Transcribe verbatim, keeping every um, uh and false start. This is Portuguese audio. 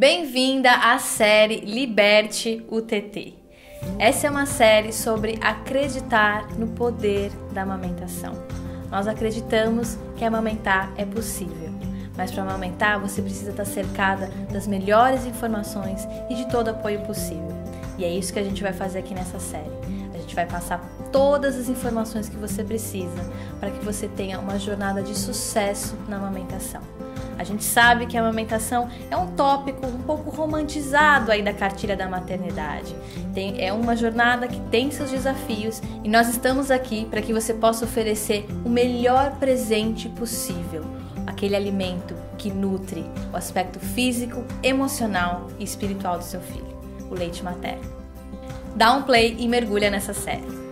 Bem-vinda à série Liberte o Tetê. Essa é uma série sobre acreditar no poder da amamentação. Nós acreditamos que amamentar é possível, mas para amamentar você precisa estar cercada das melhores informações e de todo apoio possível. E é isso que a gente vai fazer aqui nessa série. A gente vai passar todas as informações que você precisa para que você tenha uma jornada de sucesso na amamentação. A gente sabe que a amamentação é um tópico um pouco romantizado aí da cartilha da maternidade. Tem, é uma jornada que tem seus desafios e nós estamos aqui para que você possa oferecer o melhor presente possível. Aquele alimento que nutre o aspecto físico, emocional e espiritual do seu filho, o leite materno. Dá um play e mergulha nessa série.